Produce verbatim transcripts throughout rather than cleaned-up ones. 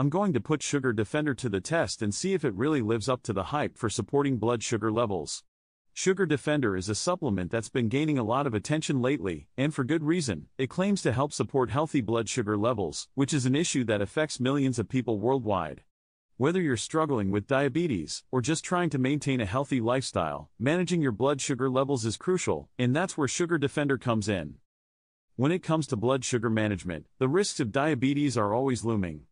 I'm going to put Sugar Defender to the test and see if it really lives up to the hype for supporting blood sugar levels. Sugar Defender is a supplement that's been gaining a lot of attention lately, and for good reason. It claims to help support healthy blood sugar levels, which is an issue that affects millions of people worldwide. Whether you're struggling with diabetes, or just trying to maintain a healthy lifestyle, managing your blood sugar levels is crucial, and that's where Sugar Defender comes in. When it comes to blood sugar management, the risks of diabetes are always looming.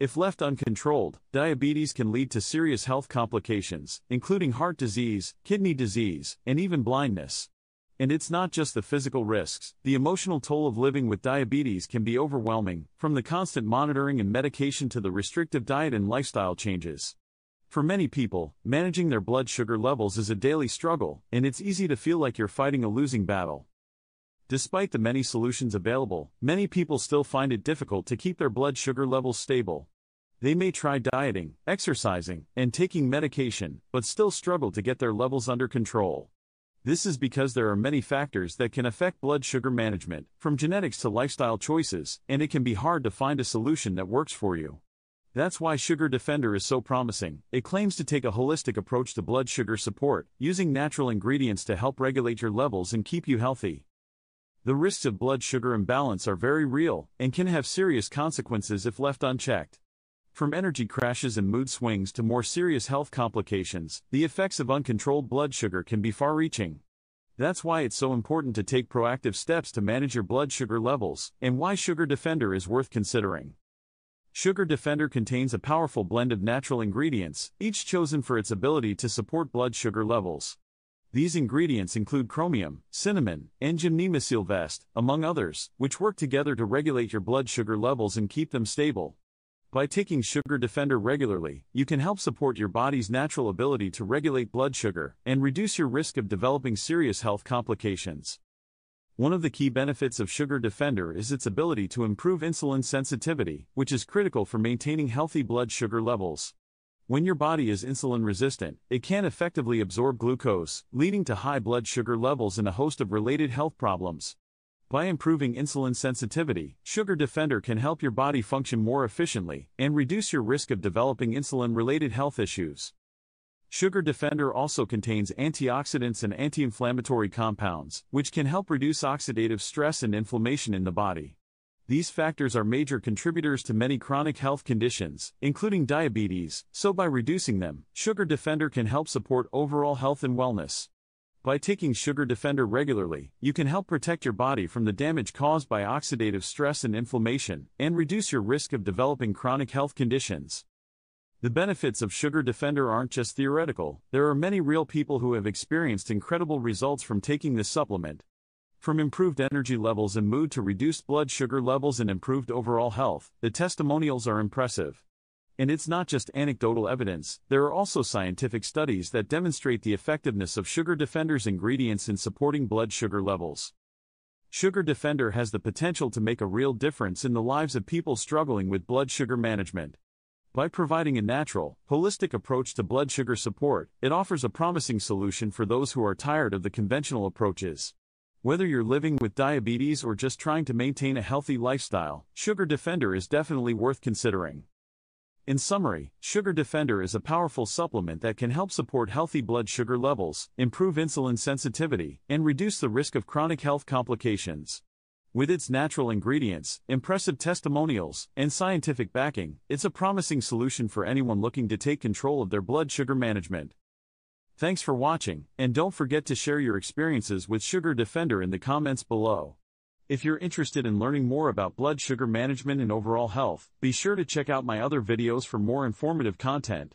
If left uncontrolled, diabetes can lead to serious health complications, including heart disease, kidney disease, and even blindness. And it's not just the physical risks. The emotional toll of living with diabetes can be overwhelming, from the constant monitoring and medication to the restrictive diet and lifestyle changes. For many people, managing their blood sugar levels is a daily struggle, and it's easy to feel like you're fighting a losing battle. Despite the many solutions available, many people still find it difficult to keep their blood sugar levels stable. They may try dieting, exercising, and taking medication, but still struggle to get their levels under control. This is because there are many factors that can affect blood sugar management, from genetics to lifestyle choices, and it can be hard to find a solution that works for you. That's why Sugar Defender is so promising. It claims to take a holistic approach to blood sugar support, using natural ingredients to help regulate your levels and keep you healthy. The risks of blood sugar imbalance are very real, and can have serious consequences if left unchecked. From energy crashes and mood swings to more serious health complications, the effects of uncontrolled blood sugar can be far-reaching. That's why it's so important to take proactive steps to manage your blood sugar levels, and why Sugar Defender is worth considering. Sugar Defender contains a powerful blend of natural ingredients, each chosen for its ability to support blood sugar levels. These ingredients include chromium, cinnamon, and gymnema sylvestre, among others, which work together to regulate your blood sugar levels and keep them stable. By taking Sugar Defender regularly, you can help support your body's natural ability to regulate blood sugar and reduce your risk of developing serious health complications. One of the key benefits of Sugar Defender is its ability to improve insulin sensitivity, which is critical for maintaining healthy blood sugar levels. When your body is insulin resistant, it can't effectively absorb glucose, leading to high blood sugar levels and a host of related health problems. By improving insulin sensitivity, Sugar Defender can help your body function more efficiently and reduce your risk of developing insulin-related health issues. Sugar Defender also contains antioxidants and anti-inflammatory compounds, which can help reduce oxidative stress and inflammation in the body. These factors are major contributors to many chronic health conditions, including diabetes, so by reducing them, Sugar Defender can help support overall health and wellness. By taking Sugar Defender regularly, you can help protect your body from the damage caused by oxidative stress and inflammation, and reduce your risk of developing chronic health conditions. The benefits of Sugar Defender aren't just theoretical. There are many real people who have experienced incredible results from taking this supplement. From improved energy levels and mood to reduced blood sugar levels and improved overall health, the testimonials are impressive. And it's not just anecdotal evidence. There are also scientific studies that demonstrate the effectiveness of Sugar Defender's ingredients in supporting blood sugar levels. Sugar Defender has the potential to make a real difference in the lives of people struggling with blood sugar management. By providing a natural, holistic approach to blood sugar support, it offers a promising solution for those who are tired of the conventional approaches. Whether you're living with diabetes or just trying to maintain a healthy lifestyle, Sugar Defender is definitely worth considering. In summary, Sugar Defender is a powerful supplement that can help support healthy blood sugar levels, improve insulin sensitivity, and reduce the risk of chronic health complications. With its natural ingredients, impressive testimonials, and scientific backing, it's a promising solution for anyone looking to take control of their blood sugar management. Thanks for watching, and don't forget to share your experiences with Sugar Defender in the comments below. If you're interested in learning more about blood sugar management and overall health, be sure to check out my other videos for more informative content.